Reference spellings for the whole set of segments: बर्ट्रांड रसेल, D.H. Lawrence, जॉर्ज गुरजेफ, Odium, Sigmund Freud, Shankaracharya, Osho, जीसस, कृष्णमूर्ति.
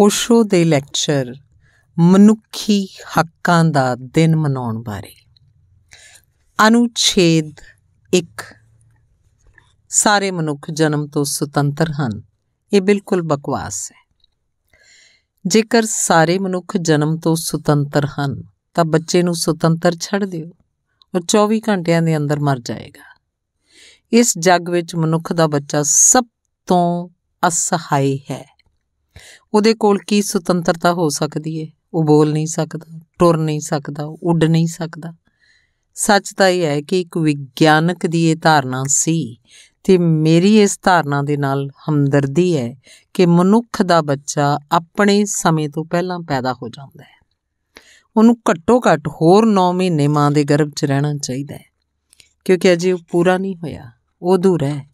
ओशो दे lecture मनुखी हक्कां दा दिन मनाउण बारे। अनुच्छेद 1 सारे मनुख जन्म तो सुतंत्र हैं, ये बिल्कुल बकवास है। जेकर सारे मनुख जन्म तो सुतंत्र हैं तो बच्चे नूं सुतंत्र छड़ दिओ, वो 24 घंटियां दे अंदर मर जाएगा। इस जग विच मनुख दा बच्चा सब तो असहाय है। उहदे कोल की सुतंत्रता हो सकती है? वो बोल नहीं सकता, टुर नहीं सकता, उड़ नहीं सकता। सच तो यह है कि एक विज्ञानक दी ये धारणा सी ते मेरी इस धारणा दे नाल हमदर्दी है कि मनुख दा बच्चा अपने समय तो पहला पैदा हो जाता है। उन्होंने घट्टो घट्ट होर 9 महीने माँ के गर्भ च रहना चाहिए है, क्योंकि अजे वह पूरा नहीं होया, वो अधूरा है,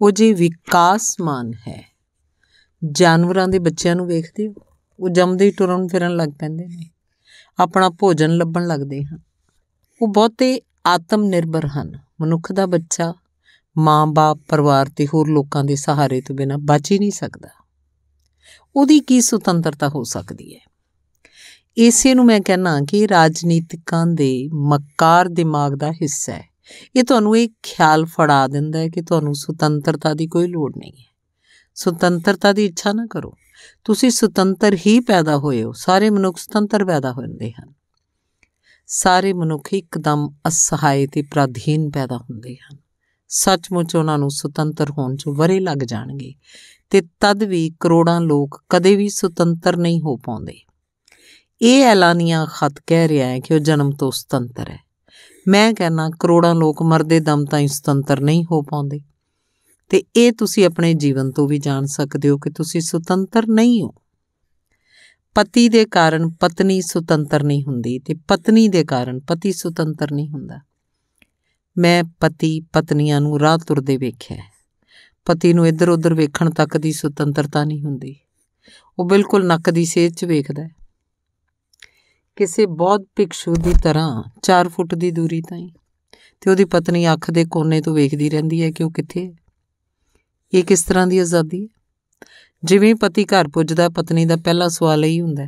वो जे विकासमान है। जानवरों के बच्चों को देखते हो, वो जमदे ही टुरन फिरन लग पैंदे ने, अपना भोजन लभन लगते हैं, वो बहुते आत्म निर्भर हैं। मनुख का बच्चा माँ बाप परिवार ते होर लोगों के सहारे तो बिना बच ही नहीं सकता। उहदी की सुतंत्रता हो सकती है? इसे नूं मैं कहना कि राजनीतिकां दे मकार दिमाग का हिस्सा है। ये तुहानूं एक ख्याल फड़ा दिंदा है कि तुहानूं सुतंत्रता की कोई लोड़ नहीं है। ਸੁਤੰਤਰਤਾ ਦੀ ਇੱਛਾ ਨਾ ਕਰੋ, ਤੁਸੀਂ ਸੁਤੰਤਰ ਹੀ ਪੈਦਾ ਹੋਏ ਹੋ। ਸਾਰੇ ਮਨੁੱਖ ਸੁਤੰਤਰ ਪੈਦਾ ਹੁੰਦੇ ਹਨ। ਸਾਰੇ ਮਨੁੱਖ ਇੱਕਦਮ ਅਸਹਾਇ ਅਤੇ ਪ੍ਰਾਧੀਨ ਪੈਦਾ ਹੁੰਦੇ ਹਨ। ਸੱਚਮੁੱਚ ਉਹਨਾਂ ਨੂੰ ਸੁਤੰਤਰ ਹੋਣ 'ਚ ਵਰੇ ਲੱਗ ਜਾਣਗੇ, ਅਤੇ ਤਦ ਵੀ ਕਰੋੜਾਂ ਲੋਕ ਕਦੇ ਵੀ ਸੁਤੰਤਰ ਨਹੀਂ ਹੋ ਪਾਉਂਦੇ। ਇਹ ਐਲਾਨੀਆਂ ਖਤ ਕਹਿ ਰਿਹਾ ਹੈ ਕਿ ਉਹ ਜਨਮ ਤੋਂ ਸੁਤੰਤਰ ਹੈ। ਮੈਂ ਕਹਿਣਾ ਕਰੋੜਾਂ ਲੋਕ ਮਰਦੇ ਦਮ ਤਾਈਂ ਸੁਤੰਤਰ ਨਹੀਂ ਹੋ ਪਾਉਂਦੇ, ਤੇ ਇਹ ਤੁਸੀਂ ਆਪਣੇ ਜੀਵਨ ਤੋਂ ਵੀ ਜਾਣ ਸਕਦੇ ਹੋ ਕਿ ਤੁਸੀਂ ਸੁਤੰਤਰ ਨਹੀਂ ਹੋ। ਪਤੀ ਦੇ ਕਾਰਨ ਪਤਨੀ ਸੁਤੰਤਰ ਨਹੀਂ ਹੁੰਦੀ ਤੇ ਪਤਨੀ ਦੇ ਕਾਰਨ ਪਤੀ ਸੁਤੰਤਰ ਨਹੀਂ ਹੁੰਦਾ। ਮੈਂ ਪਤੀ ਪਤਨੀਆਂ ਨੂੰ ਰਾਹ ਤੁਰਦੇ ਵੇਖਿਆ। ਪਤੀ ਨੂੰ ਇੱਧਰ ਉੱਧਰ ਵੇਖਣ ਤੱਕ ਦੀ ਸੁਤੰਤਰਤਾ ਨਹੀਂ ਹੁੰਦੀ। ਉਹ ਬਿਲਕੁਲ ਨੱਕ ਦੀ ਸੇਧ 'ਚ ਵੇਖਦਾ ਹੈ, ਕਿਸੇ ਬੌਧ ਭਿਕਸ਼ੂ ਦੀ ਤਰ੍ਹਾਂ 4 ਫੁੱਟ ਦੀ ਦੂਰੀ ਤਾਈਂ, ਤੇ ਉਹਦੀ ਪਤਨੀ ਅੱਖ ਦੇ ਕੋਨੇ ਤੋਂ ਵੇਖਦੀ ਰਹਿੰਦੀ ਹੈ ਕਿ ਉਹ ਕਿੱਥੇ ਹੈ। ਇਹ ਕਿਸ ਤਰ੍ਹਾਂ ਦੀ ਆਜ਼ਾਦੀ ਹੈ? ਜਿਵੇਂ ਪਤੀ ਘਰ ਪੁੱਜਦਾ ਪਤਨੀ ਦਾ ਪਹਿਲਾ ਸਵਾਲ ਇਹੀ ਹੁੰਦਾ,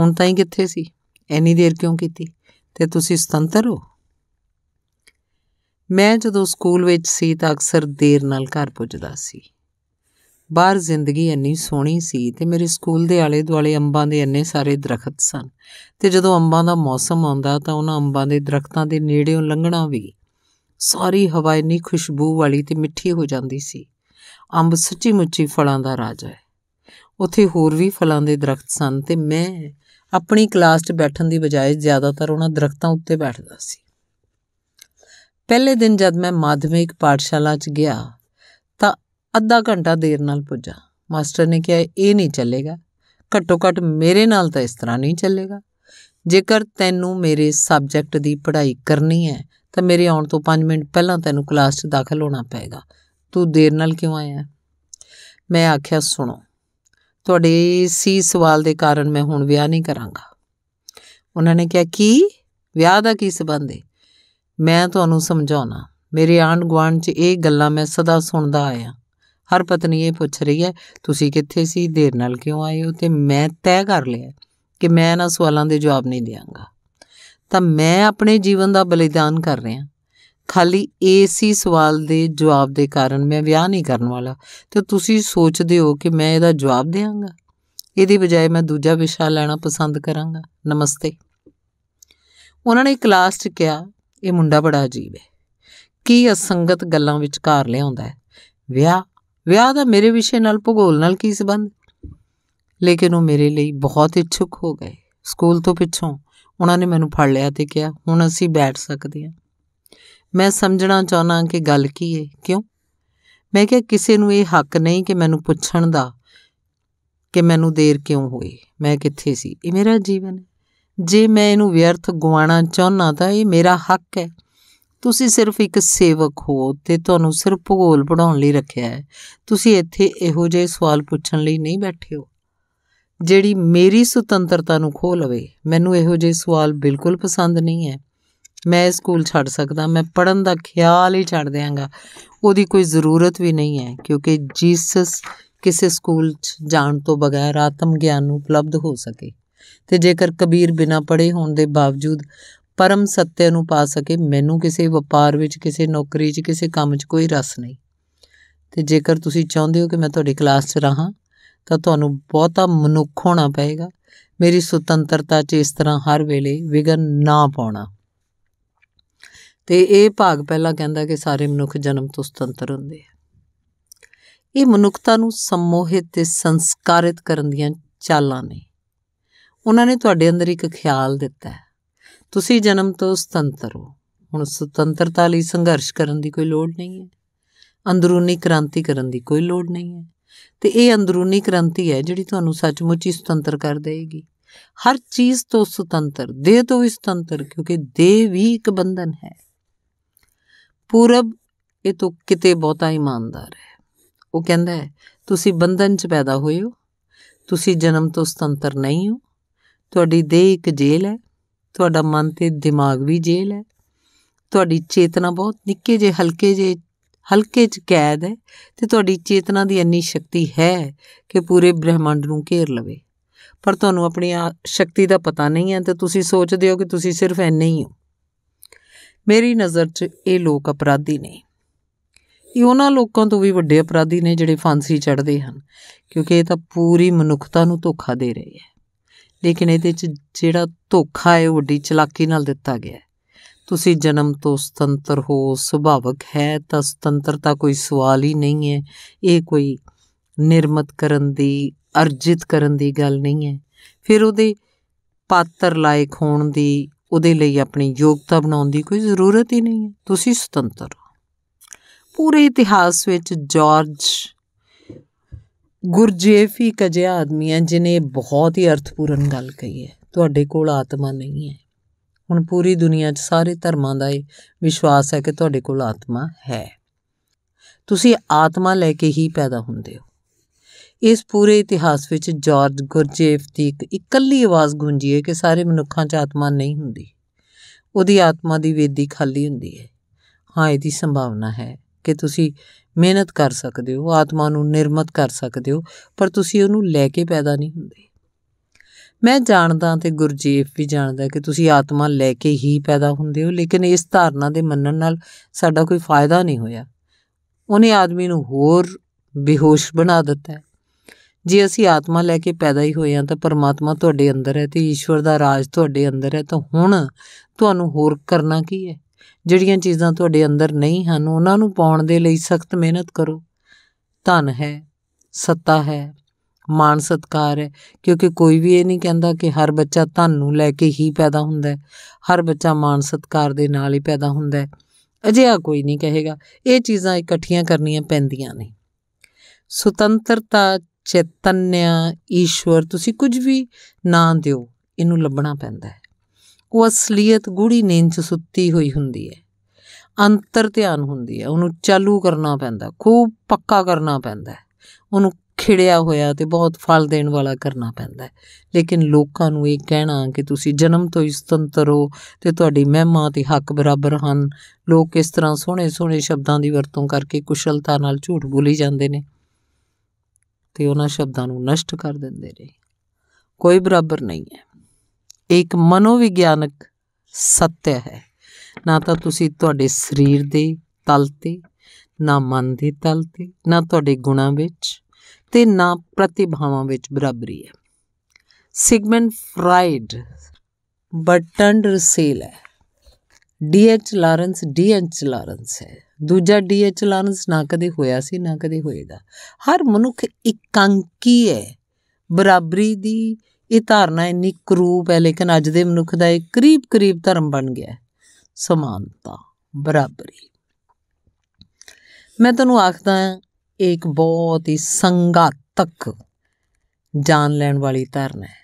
ਹੁਣ ਤਾਂ ਹੀ ਕਿੱਥੇ ਸੀ, ਇੰਨੀ ਦੇਰ ਕਿਉਂ ਕੀਤੀ, ਤੇ ਤੁਸੀਂ ਸੁਤੰਤਰ ਹੋ? ਮੈਂ ਜਦੋਂ ਸਕੂਲ ਵਿੱਚ ਸੀ ਤਾਂ ਅਕਸਰ ਦੇਰ ਨਾਲ ਘਰ ਪੁੱਜਦਾ ਸੀ। ਬਾਹਰ ਜ਼ਿੰਦਗੀ ਇੰਨੀ ਸੋਹਣੀ ਸੀ ਤੇ ਮੇਰੇ ਸਕੂਲ ਦੇ ਆਲੇ ਦੁਆਲੇ ਅੰਬਾਂ ਦੇ ਇੰਨੇ ਸਾਰੇ ਦਰਖਤ ਸਨ, ਤੇ ਜਦੋਂ ਅੰਬਾਂ ਦਾ ਮੌਸਮ ਆਉਂਦਾ ਤਾਂ ਉਹਨਾਂ ਅੰਬਾਂ ਦੇ ਦਰਖਤਾਂ ਦੇ ਨੇੜਿਓਂ ਲੰਘਣਾ ਵੀ, ਸਾਰੀ ਹਵਾ ਇੰਨੀ ਖੁਸ਼ਬੂ ਵਾਲੀ ਤੇ ਮਿੱਠੀ ਹੋ ਜਾਂਦੀ ਸੀ। ਅੰਬ ਸੱਚੀ ਮੁੱਚੀ ਫਲਾਂ ਦਾ ਰਾਜ ਹੈ। ਉੱਥੇ ਹੋਰ ਵੀ ਫਲਾਂ ਦੇ ਦਰਖਤ ਸਨ ਅਤੇ ਮੈਂ ਆਪਣੀ ਕਲਾਸ 'ਚ ਬੈਠਣ ਦੀ ਬਜਾਏ ਜ਼ਿਆਦਾਤਰ ਉਹਨਾਂ ਦਰਖਤਾਂ ਉੱਤੇ ਬੈਠਦਾ ਸੀ। ਪਹਿਲੇ ਦਿਨ ਜਦ ਮੈਂ ਮਾਧਿਅਮਿਕ ਪਾਠਸ਼ਾਲਾ 'ਚ ਗਿਆ ਤਾਂ ਅੱਧਾ ਘੰਟਾ ਦੇਰ ਨਾਲ ਪੁੱਜਾ। ਮਾਸਟਰ ਨੇ ਕਿਹਾ, ਇਹ ਨਹੀਂ ਚੱਲੇਗਾ, ਘੱਟੋ ਘੱਟ ਮੇਰੇ ਨਾਲ ਤਾਂ ਇਸ ਤਰ੍ਹਾਂ ਨਹੀਂ ਚੱਲੇਗਾ। ਜੇਕਰ ਤੈਨੂੰ ਮੇਰੇ ਸਬਜੈਕਟ ਦੀ ਪੜ੍ਹਾਈ ਕਰਨੀ ਹੈ ਤਾਂ ਮੇਰੇ ਆਉਣ ਤੋਂ 5 ਮਿੰਟ ਪਹਿਲਾਂ ਤੈਨੂੰ ਕਲਾਸ 'ਚ ਦਾਖਲ ਹੋਣਾ ਪਏਗਾ। तू देर नाल क्यों आया? मैं आख्या, सुनो, तुहाडे इसी सवाल दे कारण मैं हुण विआह नहीं करांगा। उन्होंने कहा, कि विआह दा की संबंध है? मैं तुहानूं समझाउणा, मेरे आंढ गुआंढ 'च इह गल्लां मैं सदा सुणदा आया। हर पत्नी ये पुछ रही है, तुसीं कित्थे सी, देर नाल क्यों आए हो? ते मैं तय कर लिया कि मैं इन्हां सवालां दे जवाब नहीं देवांगा। तां मैं अपने जीवन दा बलिदान कर रिहा, खाली इसी सवाल के जवाब के कारण मैं विआह नहीं करन वाला। तो तुसीं सोचते हो कि मैं इहदा जवाब देवांगा? इहदी बजाय मैं दूजा विशा लैना पसंद करांगा। नमस्ते। उन्होंने क्लास 'च कहा, यह मुंडा बड़ा अजीब है, की असंगत गल्लां विचकार लिआउंदा है। विआह दा मेरे विषय नाल, भूगोल नाल की संबंध? लेकिन वह मेरे लिए बहुत इच्छुक हो गए। स्कूल तो पिछों उन्होंने मैनूं फड़ लिआ ते कहा, हुण असीं बैठ सकदे हां। मैं समझना चाहना कि गल की है, क्यों? मैं क्या, किसी नूं यह हक नहीं कि मैनूं पुछण दा कि मैनूं देर क्यों होई, मैं कित्थे सी। ये मेरा जीवन है, जे मैं इहनूं व्यर्थ गवाना चाहना तां यह मेरा हक है। तुसीं सिर्फ एक सेवक हो ते तुहानूं सिर्फ भूगोल पढ़ाउण लई रखिआ है। तुसीं इत्थे इहो जिहे सवाल पुछण लई नहीं बैठे हो। जिहड़ी मेरी सुतंत्रता नूं खोह लवे, मैनूं इहो जिहे सवाल बिल्कुल पसंद नहीं है। मैं स्कूल छड़ सकदा, मैं पढ़न दा ख्याल ही छड़ देंगा। ओदी कोई ज़रूरत भी नहीं है, क्योंकि जीसस ਕਿਸੇ ਸਕੂਲ 'ਚ ਜਾਣ ਤੋਂ ਬਗੈਰ ਆਤਮ ਗਿਆਨ ਨੂੰ ਉਪਲਬਧ ਹੋ ਸਕੇ ਤੇ ਜੇਕਰ ਕਬੀਰ ਬਿਨਾਂ ਪੜ੍ਹੇ ਹੋਣ ਦੇ ਬਾਵਜੂਦ ਪਰਮ ਸੱਤਿਆ ਨੂੰ ਪਾ ਸਕੇ। ਮੈਨੂੰ ਕਿਸੇ ਵਪਾਰ ਵਿੱਚ, ਕਿਸੇ ਨੌਕਰੀ 'ਚ, ਕਿਸੇ ਕੰਮ 'ਚ ਕੋਈ ਰਸ ਨਹੀਂ। ਤੇ ਜੇਕਰ ਤੁਸੀਂ ਚਾਹੁੰਦੇ ਹੋ ਕਿ ਮੈਂ ਤੁਹਾਡੀ ਕਲਾਸ 'ਚ ਰਹਾਂ ਤਾਂ ਤੁਹਾਨੂੰ ਬਹੁਤਾ ਮਨੁੱਖ ਹੋਣਾ ਪਏਗਾ। मेरी सुतंत्रता च इस तरह हर वेले विघन ना पाउणा। ते ये भाग पहला कहता कि सारे मनुख जन्म तो सुतंत्र हुंदे आ। ये मनुखता नूं सम्मोहित ते संस्कारित करन दीआं चालां ने। उन्हां ने तुहाडे अंदर एक ख्याल दिता है तुसीं जन्म तो सुतंत्र हो। हुण सुतंत्रता लई संघर्ष करन दी कोई लोड़ नहीं है, अंदरूनी क्रांति करन दी कोई लोड़ नहीं है। तो ये अंदरूनी क्रांति है जिहड़ी तुहानू सचमुच ही सुतंत्र कर देगी, हर चीज़ तो सुतंत्र, देह तो भी सुतंत्र, क्योंकि देह भी एक बंधन है। पूरब ये तो किते बहुता ईमानदार है, वो कहता है तुसी बंधन च पैदा होए हो, तुसी जन्म तो सुतंत्र नहीं हो। तुहाडी देह एक जेल है, तुहाडा मन ते दिमाग भी जेल है, तुहाडी चेतना बहुत निक्के जे हल्के च कैद है। तो तुहाडी चेतना की इन्नी शक्ति है कि पूरे ब्रह्मांड नूं घेर लवे, पर तुहानू अपनी शक्ति का पता नहीं है। तो तुसी सोचते हो कि तुसी सिर्फ इन्ने ही हो। मेरी नज़र च ये लोग अपराधी ने, ये उन्हां लोगों तो भी वड्डे अपराधी ने जिहड़े फांसी चढ़दे हन, क्योंकि ये तो पूरी मनुखता नूं धोखा दे रहे है। लेकिन इहदे च जिहड़ा धोखा है वो वड्डी चलाकी नाल दिता गया है। तुसी जन्म तो सुतंत्र हो, सुभाविक है। तो सुतंत्रता कोई सवाल ही नहीं है, ये कोई निर्मित करन दी, अर्जित करन दी गल नहीं है। फिर उहदे पात्र लायक होण दी, उहदे लई अपनी योग्यता बनाउण दी कोई जरूरत ही नहीं है। तुसी सुतंत्र हो। पूरे इतिहास विच जॉर्ज गुरजेफ ही एक अजिहा आदमी है जिन्हें बहुत ही अर्थपूर्ण गल कही है, तुहाडे कोल आत्मा नहीं है। हुण पूरी दुनिया च सारे धर्मां दा विश्वास है कि तुहाडे कोल आत्मा है, तुसी आत्मा लैके ही पैदा हुंदे हो। इस पूरे इतिहास विच जॉर्ज गुरजेफ दी इकल्ली आवाज़ गूंजी है कि सारे मनुक्खां च आत्मा नहीं हुंदी, उहदी आत्मा दी वेदी खाली हुंदी है। हाँ, इहदी संभावना है कि तुसी मेहनत कर सकदे हो, आत्मा नूं निर्मित कर सकदे हो, पर तुसी उहनूं लैके पैदा नहीं हुंदे। मैं जानदा ते गुरजेफ भी जानदा कि तुसी आत्मा लैके ही पैदा हुंदे हो, लेकिन इस धारणा दे मनण नाल साडा कोई फायदा नहीं होया। उहने आदमी नूं होर बेहोश बना दिता है। जे असी आत्मा लैके पैदा ही होए हां तां परमात्मा तुहाडे अंदर है ते ईश्वर दा राज तुहाडे अंदर है। तां हुण तुहानूं होर करना की है? जिहड़ियां चीज़ां तुहाडे अंदर नहीं हन उहनां नूं पाउण दे लई सख्त मेहनत करो। धन है, सत्ता है, मान सत्कार है, क्योंकि कोई भी ये नहीं कहता कि हर बच्चा धन नूं लैके ही पैदा हुंदा है, हर बच्चा मान सत्कार दे नाल ही पैदा हुंदा है, अजिहा कोई नहीं कहेगा। ये चीज़ां इकट्ठियां करनियां पैंदियां ने। सुतंत्रता, चैतन्य, ईश्वर, तुसी कुछ भी ना दिओ, इनू लभना पैंदा है। वो असलीयत गूढ़ी नींद च सुत्ती होई हुंदी है, अंतर ध्यान हुंदी है, उन्होंने चालू करना पैंदा, खूब पक्का करना पैंदा है, उन्होंने खिड़िया होया तो बहुत फल देने वाला करना पैंदा है। लेकिन लोगों नूं ये कहना कि तुसी जन्म तो ही सुतंत्र हो ते तुहाडी महिमा ते हक बराबर हन, लोग इस तरह सोहणे सोहणे शब्दां दी वरतों करके कुशलता नाल झूठ बोली जांदे ने ते उन्हां शब्दां नूं नष्ट कर दिंदे ने। कोई बराबर नहीं है। एक मनोविग्यानक सत्य है, ना तां तुसी तुहाडे सरीर दे तल ते, ना मन दे तल ते, ना तुहाडे गुणां विच ते ना प्रतिभावां विच बराबरी है। सिगमंड फ्राइड बर्ट्रांड रसेल है, डी एच लॉरेंस है। दूजा D.H. लॉरेंस ना कदे होया सी, ना कदे होएगा। हर मनुख एकांकी है। बराबरी दी ये धारणा इन्नी क्रूप है, लेकिन अज दे मनुख दा एक करीब करीब धर्म बन गया है, समानता, बराबरी। मैं तुहानूं आखदा एक बहुत ही संघातक जान लैण वाली धारणा है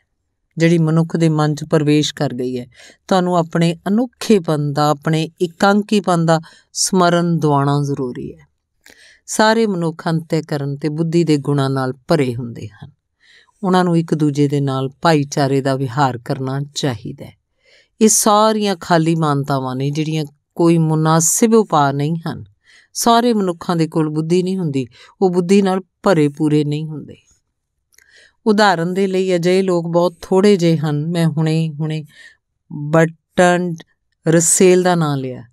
जिहड़ी मनुख दे मन च प्रवेश कर गई है। तुहानूं अपने अनोखेपन का, अपने एकांकीपन का स्मरण दिवाना जरूरी है। सारे मनुख अंतःकरण ते बुद्धि दे गुणां नाल भरे हुंदे हन, उहनां नूं एक दूजे दे नाल भाईचारे का विहार करना चाहीदा है। ये सारियां खाली मानतावां ने जिहड़ियां कोई मुनासिब उपा नहीं हन। सारे मनुक्खां दे कोल बुद्धि नहीं हुंदी, वो बुद्धि नाल भरे पूरे नहीं हुंदे। उदाहरण दे लई अजे लोग बहुत थोड़े जे हन। मैं हुणे बर्ट्रांड रसेल दा नाम लिया।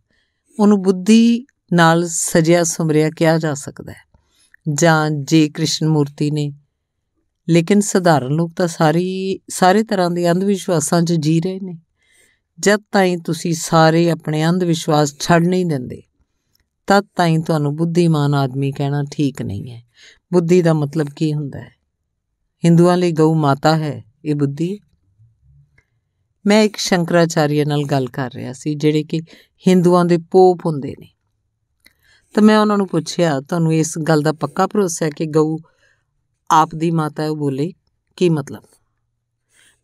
उन्होंने बुद्धि नाल सजिया सुमरिया किया जा सकता है, जां जे कृष्णमूर्ति ने। लेकिन सधारण लोग तो सारे तरह के अंधविश्वासों च जी रहे हैं। जब ताईं तुसी सारे अपने अंधविश्वास छड़ नहीं देंदे तद ताईं तुहानूं बुद्धिमान आदमी कहना ठीक नहीं है। बुद्धि का मतलब की हुंदा है? हिंदुआं लई गऊ माता है, ये बुद्धि। मैं एक शंकराचार्य नाल गल कर रहा सी, जिहड़े कि हिंदुआं दे पोप हुंदे ने। तो मैं उन्होंने पूछया, तुहानूं इस गल का पक्का भरोसा है कि गऊ आप दी माता है? बोले, की मतलब?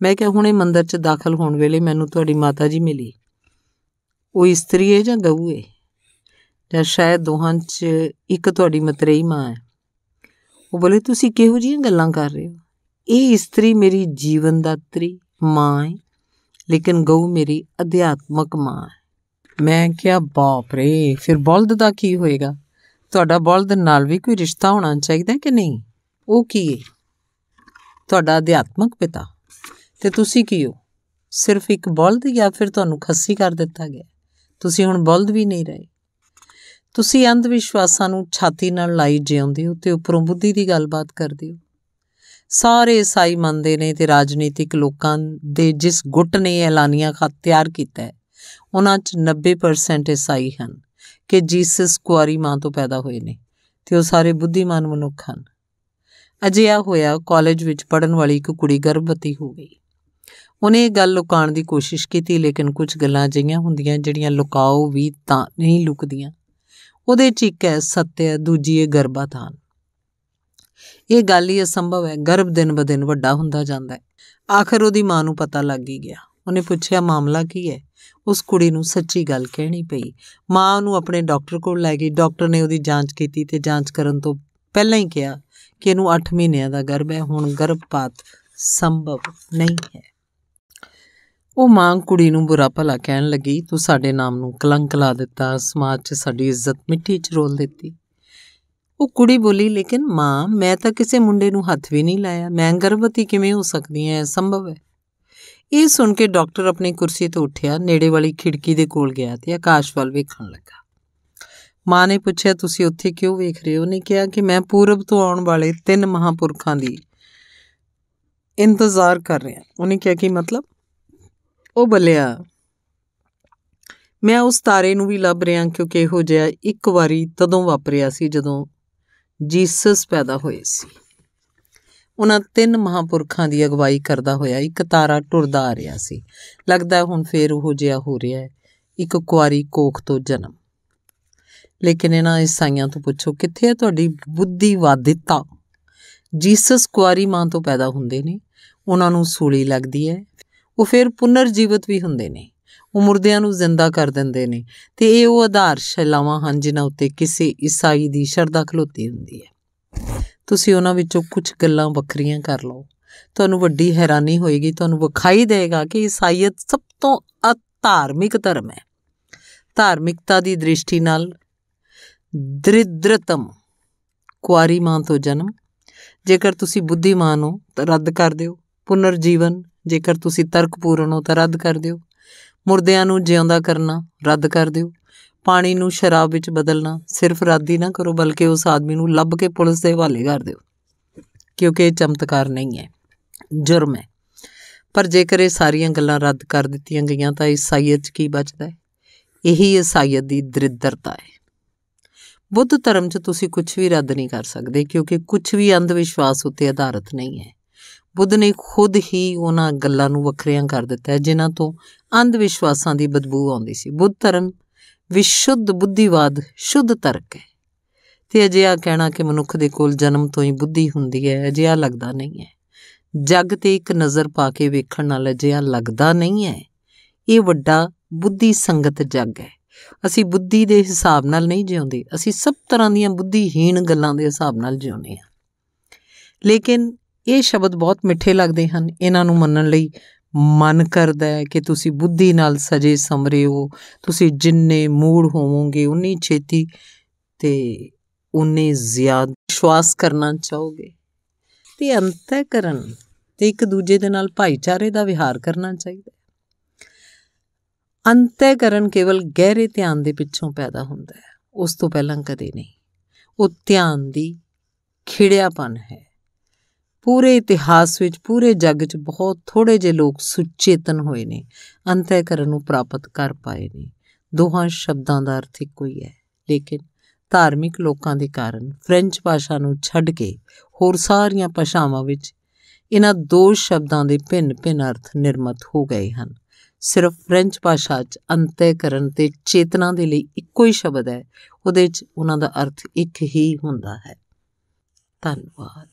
मैं क्या हुणे मंदिर च दाखल होने वेले मैनूं तुहाडी माता जी मिली, वो इस्त्री है जां गऊ है, जां शायद दोहां च एक तुहाडी मतरेई माँ है। वो बोले, तुसी किहो जिहियां गल्लां कर रहे हो? ये इस्त्री मेरी जीवनदात्री माँ है, लेकिन गऊ मेरी अध्यात्मक माँ है। मैं क्या, बाप रे, फिर बलद का की होएगा? तुहाडा बलद नाल भी कोई रिश्ता होना चाहिए कि नहीं? वो की है? तुहाडा अध्यात्मक पिता। तो तुसी की हो? सिर्फ एक बलद, या फिर तुहानूं खस्सी कर दिता गया, तुसी हुण बलद भी नहीं रहे? तुसी अंधविश्वासां नूं छाती नाल लाई जिउंदे हो ते उपरों बुद्धि दी गलबात करदे हो। सारे ईसाई मंदे ने ते राजनीतिक लोकां दे जिस गुट ने एलानिया खत तैयार कीता है उन्हां च 90% ईसाई हन कि जीसस कुआरी माँ तो पैदा होए ने ते ओह सारे बुद्धिमान मनुख हन। अजिहा होया कॉलेज विच पढ़न वाली एक कुड़ी गर्भवती हो गई। उन्हें गल लुकाउण दी कोशिश की, लेकिन कुछ गल्लां अजिहियां हुंदियां जिहड़ियां लुकाओ भी तां नहीं लुकदियां। उहदे च इक है सत्य, दूजी है गर्भाधान। ये गल ही असंभव है, गर्भ दिन ब दिन वड्डा हुंदा जांदा है। आखिर उहदी माँ नूं पता लग ही गया। उन्हें पूछया, मामला की है? उस कुड़ी नूं सच्ची गल कहनी पई। माँ नूं अपने डॉक्टर कोल लै गई। डॉक्टर ने उहदी जांच कीती ते जांच करन तों पहलां ही कहा कि इहनूं 8 महीनों का गर्भ है, हुण गर्भपात संभव नहीं है। वो मां कुड़ी नूं बुरा भला कहन लगी, तू साडे नाम नूं कलंक ला दिता, समाज च साडी इज्जत मिट्टी च रोल दिती। वो कुड़ी बोली, लेकिन मां मैं तां किसी मुंडे नूं हथ भी नहीं लाया, मैं गर्भवती किवें हो सकदी है? संभव है? ये सुन के डॉक्टर अपनी कुर्सी तो उठ्या, नेड़े वाली खिड़की दे कोल गया ते आकाश वल वेखण लगा। मां ने पूछया, तुसीं उत्थे क्यों वेख रहे हो? उहने कहा कि मैं पूरब तो आउण वाले 3 महापुरखां दी इंतजार कर रहा। उहने कहा, कि मतलब? ਉਹ ਬਲਿਆ, मैं उस तारे ਨੂੰ ਵੀ ਲੱਭ ਰਿਹਾ क्योंकि ਇਹੋ ਜਿਹਾ ਇੱਕ ਵਾਰੀ ਤਦੋਂ ਵਾਪਰਿਆ ਸੀ ਜਦੋਂ ਜੀਸਸ ਪੈਦਾ ਹੋਏ ਸੀ। ਉਹਨਾਂ 3 ਮਹਾਂਪੁਰਖਾਂ ਦੀ ਅਗਵਾਈ ਕਰਦਾ ਹੋਇਆ ਇੱਕ ਤਾਰਾ ਟੁਰਦਾ ਆ ਰਿਹਾ ਸੀ। ਲੱਗਦਾ ਹੁਣ ਫੇਰ ਉਹੋ ਜਿਹਾ ਹੋ ਰਿਹਾ ਹੈ, ਇੱਕ ਕੁਆਰੀ ਕੋਖ ਤੋਂ ਜਨਮ। ਲੇਕਿਨ ਇਹਨਾਂ ਈਸਾਈਆਂ ਤੋਂ ਪੁੱਛੋ, ਕਿੱਥੇ ਹੈ ਤੁਹਾਡੀ ਬੁੱਧੀਵਾਦਿਤਾ? ਜੀਸਸ ਕੁਆਰੀ ਮਾਂ ਤੋਂ ਪੈਦਾ ਹੁੰਦੇ ਨੇ, ਉਹਨਾਂ ਨੂੰ ਸੂਲੀ ਲੱਗਦੀ ਹੈ, वो फिर पुनर्जीवित भी हुंदे ने, मुर्दियां नूं जिंदा कर दिंदे ने। ते इह ओह आधारशिलावां हन जिन्हां उत्ते किसी ईसाई दी शरदा खलोती हुंदी है। तुसीं उहनां विचों कुछ गल्लां वखरियां कर लओ, तुहानूं वड्डी हैरानी होएगी। तुहानूं विखाई देगा कि ईसाईयत सब तो अधार्मिक धर्म है, धार्मिकता दी दृष्टि नाल दरिद्रतम। कुआरी मां तो जन्म, जेकर तुसीं बुद्धिमान हो तां रद्द कर दिओ। पुनर्जीवन, जेकर तुसी तर्कपूर्ण हो तो रद्द कर दिओ। मुर्दियां नूं जिउंदा करना रद्द कर दिओ। पानी नूं शराब विच बदलना सिर्फ रद्द ही ना करो, बल्कि उस आदमी नूं लभ के पुलिस के हवाले कर दिओ, क्योंकि चमत्कार नहीं है, जुर्म है। पर जेकर ये सारियां गल्लां रद्द कर दित्तियां गईयां तां ईसाईयत की बचदा है? यही ईसाईयत की दरिद्रता है। बुद्ध धर्म च तुसी कुछ भी रद्द नहीं कर सकते, क्योंकि कुछ भी अंधविश्वास उत्ते आधारित नहीं है। बुद्ध ने खुद ही उन्हां गल्लां नूं वखरियां कर दिता है जिन्हां तों अंधविश्वासां दी बदबू आउंदी सी। बुद्ध धर्म विशुद्ध बुद्धिवाद, शुद्ध तर्क है। ते अजिहा कहना कि मनुख दे कोल जन्म तो ही बुद्धि हुंदी है, अजिहा लगदा नहीं है। जग ते एक नज़र पा के वेखण नाल अजिहा लगदा नहीं है। ये वड्डा बुद्धि संगत जग है। असीं बुद्धि दे हिसाब नाल नहीं जिउंदे, असीं सब तरह दीयां बुद्धिहीन गल्लां दे हिसाब नाल जिउंदे हां। लेकिन ये शब्द बहुत मिठे लगते हैं, इन्हों मनन लई मन करता है कि तुसी बुद्धि नाल सजे समरे हो, तुसी जिन्ने मूड़ होवोगे उन्नी छेती ते उन्हें ज़्यादा विश्वास करना चाहोगे। तो अंतःकरण तो एक दूजे के नाल भाईचारे का विहार करना चाहिए। अंतःकरण केवल गहरे ध्यान के पिछों पैदा होता है, उस तो पहला कदे नहीं। वो ध्यान की खिड़ियापन है। पूरे इतिहास में पूरे जग च बहुत थोड़े जे लोग सुचेतन हुए ने, अंतःकरण को प्राप्त कर पाए ने। दोहां शब्दों का अर्थ एको ही है, लेकिन धार्मिक लोगों के कारण फ्रेंच भाषा को छड़ के होर सारिया भाषावां विच इन्हां दो शब्दों के भिन्न भिन्न अर्थ निर्मित हो गए हैं। सिर्फ फ्रेंच भाषा अंतःकरण ते चेतना दे लई इक्को ही शब्द है, उहदे च उन्हां दा अर्थ एक ही हुंदा है। धन्नवाद।